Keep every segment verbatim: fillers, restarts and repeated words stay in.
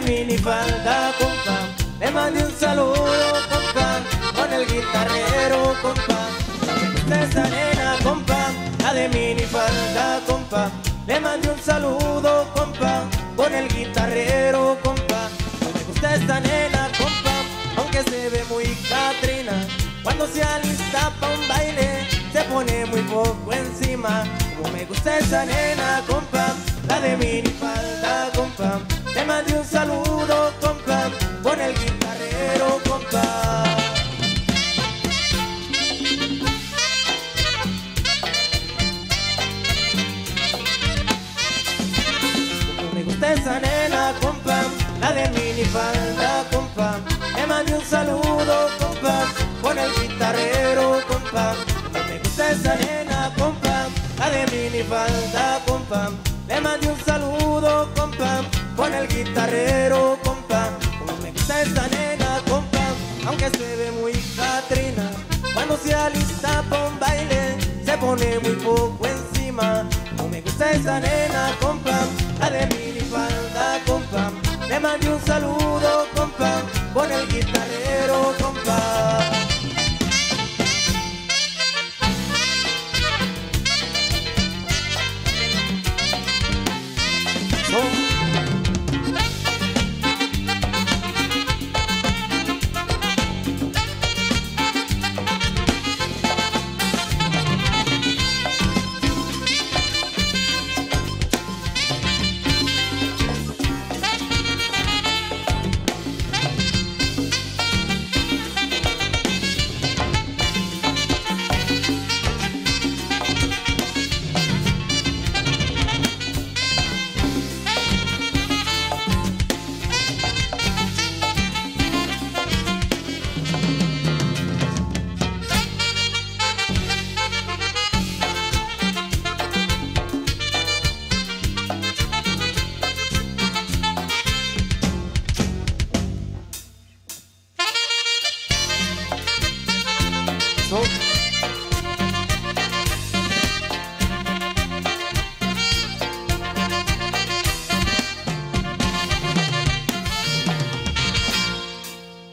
de minifalda, compa. Le mandé un saludo, compa, con el guitarrero, compa. La de arena, compa, la de minifalda, compa. Le mandé un saludo, compa, con el guitarrero, compa. Me gusta esta nena, compa, aunque se ve muy catrina. Cuando se alista pa' un baile, se pone muy poco encima. Como me gusta esa nena, compa, la de minifalda, compa. Le mandé un saludo, compa, con el guitarrero, compa. Esa nena, compa, la de minifalda, compa. Le mandé un saludo, compa, con el guitarrero, compa. Me gusta esa nena, compa, la de minifalda, compa. Le mandé un saludo, compa, con el guitarrero, compa. Me gusta esa nena, compa, aunque se ve muy catrina. Cuando se alista pa' un baile, se pone muy poco encima. Me gusta esa nena, compa, la de minifalda, compa. Le mandé un saludo, compa, con el guitarrero, compa. Oh.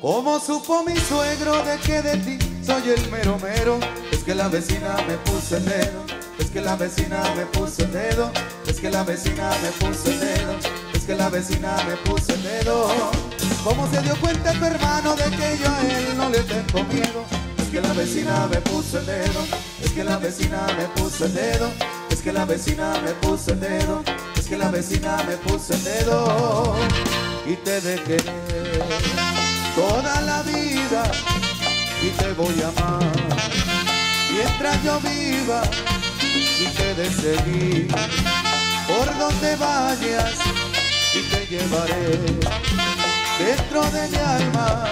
Como supo mi suegro de que de ti soy el mero mero, es que la vecina me puso el dedo, es que la vecina me puso el dedo, es que la vecina me puso el dedo, es que la vecina me puso el dedo. Como se dio cuenta tu hermano de que yo a él no le tengo miedo, es que la vecina me puso el dedo, es que la vecina me puso el dedo, es que la vecina me puso el dedo, es que la vecina me puso el dedo. Y te dejé toda la vida y te voy a amar mientras yo viva y te he de seguir por donde vayas y te llevaré dentro de mi alma.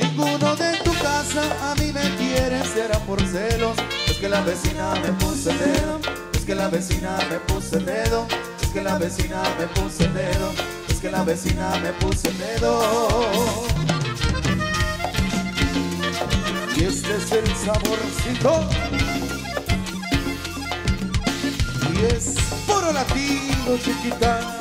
Ninguno de tu casa a mí me quiere, será por celos, es que la vecina me puso el dedo, es que la vecina me puso el dedo, es que la vecina me puso el dedo, es que la vecina me puso el dedo. Y este es el saborcito, y es puro latino, chiquita.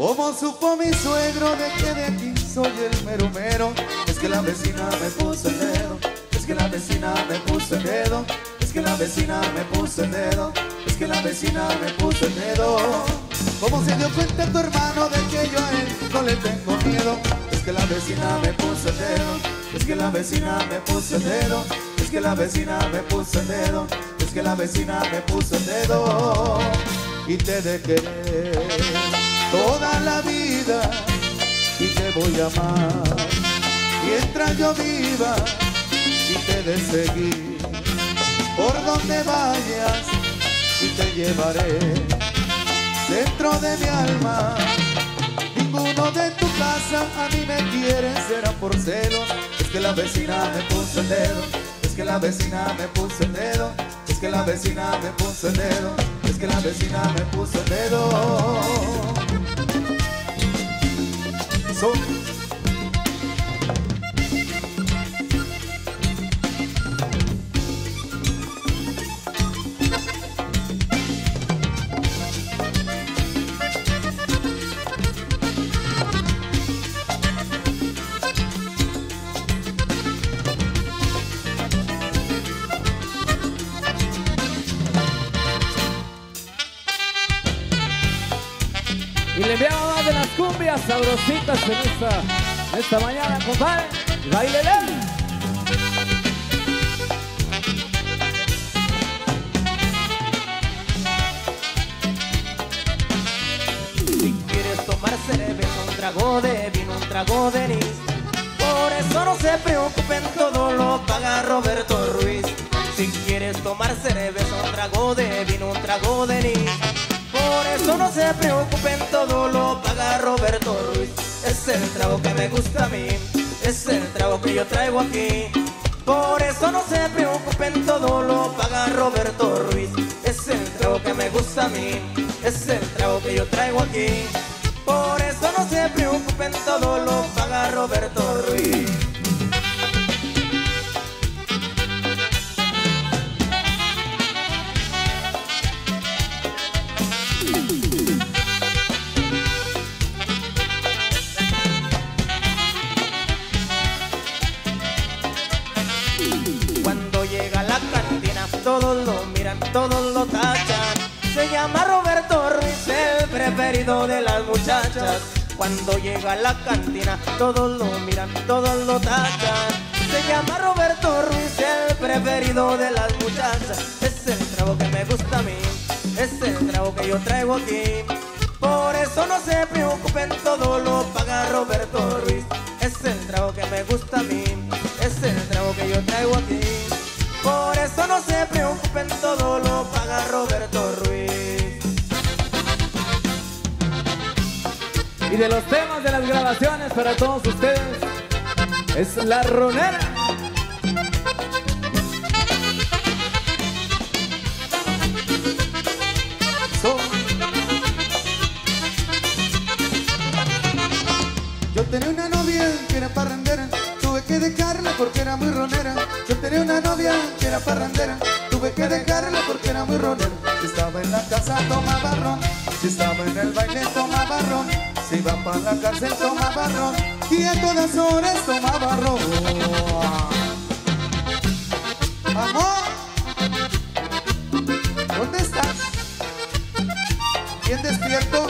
Como supo mi suegro de que de aquí soy el mero mero, es que la vecina me puso el dedo, es que la vecina me puso el dedo, es que la vecina me puso el dedo, es que la vecina me puso el dedo. Como se dio cuenta tu hermano de que yo a él no le tengo miedo, es que la vecina me puso el dedo, es que la vecina me puso el dedo, es que la vecina me puso el dedo, es que la vecina me puso el dedo. Y te dejé toda la vida y te voy a amar mientras yo viva y te he de seguir por donde vayas y te llevaré dentro de mi alma. Ninguno de tu casa a mí me quiere, será por celo. Es que la vecina me puso el dedo, es que la vecina me puso el dedo, es que la vecina me puso el dedo, es que la vecina me puso el dedo. So Y le enviamos más de las cumbias sabrositas en esta, en esta mañana, compadre. ¡Bailele! Si quieres tomarse bebes un trago de vino, un trago de anís. Por eso no se preocupen, todo lo paga Roberto Ruiz. Si quieres tomarse bebes un trago de vino, un trago de anís. Por eso no se preocupen, todo lo paga Roberto Ruiz. Es el trago que me gusta a mí, es el trago que yo traigo aquí. Por eso no se preocupen, todo lo paga Roberto Ruiz. Es el trago que me gusta a mí, es el trago que yo traigo aquí. Por eso no se preocupen, todo lo paga Roberto Ruiz. Todos lo miran, todos lo tachan. Se llama Roberto Ruiz, el preferido de las muchachas. Cuando llega a la cantina, todos lo miran, todos lo tachan. Se llama Roberto Ruiz, el preferido de las muchachas. Es el trago que me gusta a mí, es el trago que yo traigo aquí. Por eso no se preocupen, todo lo paga Roberto Ruiz. Es el trago que me gusta a mí, es el trago que yo traigo aquí. Por eso no se preocupen, todo lo paga Roberto Ruiz. Y de los temas de las grabaciones para todos ustedes es La Ronera. So. Yo tenía una novia que era parrandera, tuve que dejarla porque era muy ronera. Yo tenía una novia que era parrandera, tuve que dejarla porque era muy ronera. Si estaba en la casa tomaba ron, si estaba en el baile tomaba ron, si iba para la cárcel tomaba ron, y a todas horas tomaba ron. Amor, ¿dónde estás? ¿Quién despierto?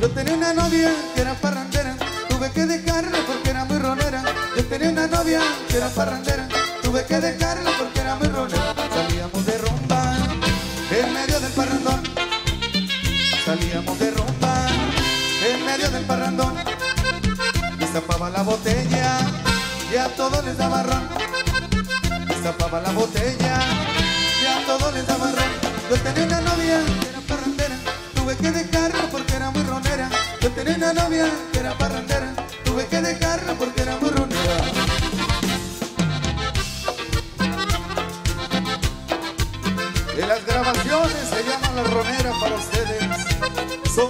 Yo tenía una novia que era parrandera, tuve que dejarla porque era muy ronera. Yo tenía una novia que era parrandera, tuve que dejarla porque era muy ronera. Salíamos de rumba en medio del parrandón, salíamos de rumba en medio del parrandón. Les tapaba la botella y a todos les daba ron, les tapaba la botella y a todos les daba ron. Yo tenía una novia que era parrandera, tuve que dejarla porque era muy ronera. Yo tenía una novia que era parrandera, tuve que dejarla porque era muy ronera. De las grabaciones se llama La Ronera para ustedes. Son.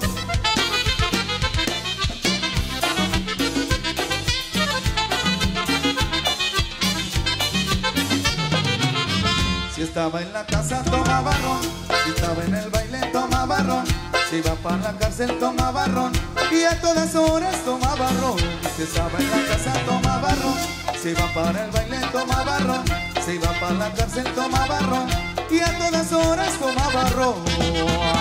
Si estaba en la casa tomaba ron, si estaba en el baile tomaba ron, si iba para la cárcel tomaba ron, y a todas horas tomaba ron. Si estaba en la casa tomaba ron, si iba para el baile tomaba ron, si iba para la cárcel tomaba ron, y a todas horas tomaba ron.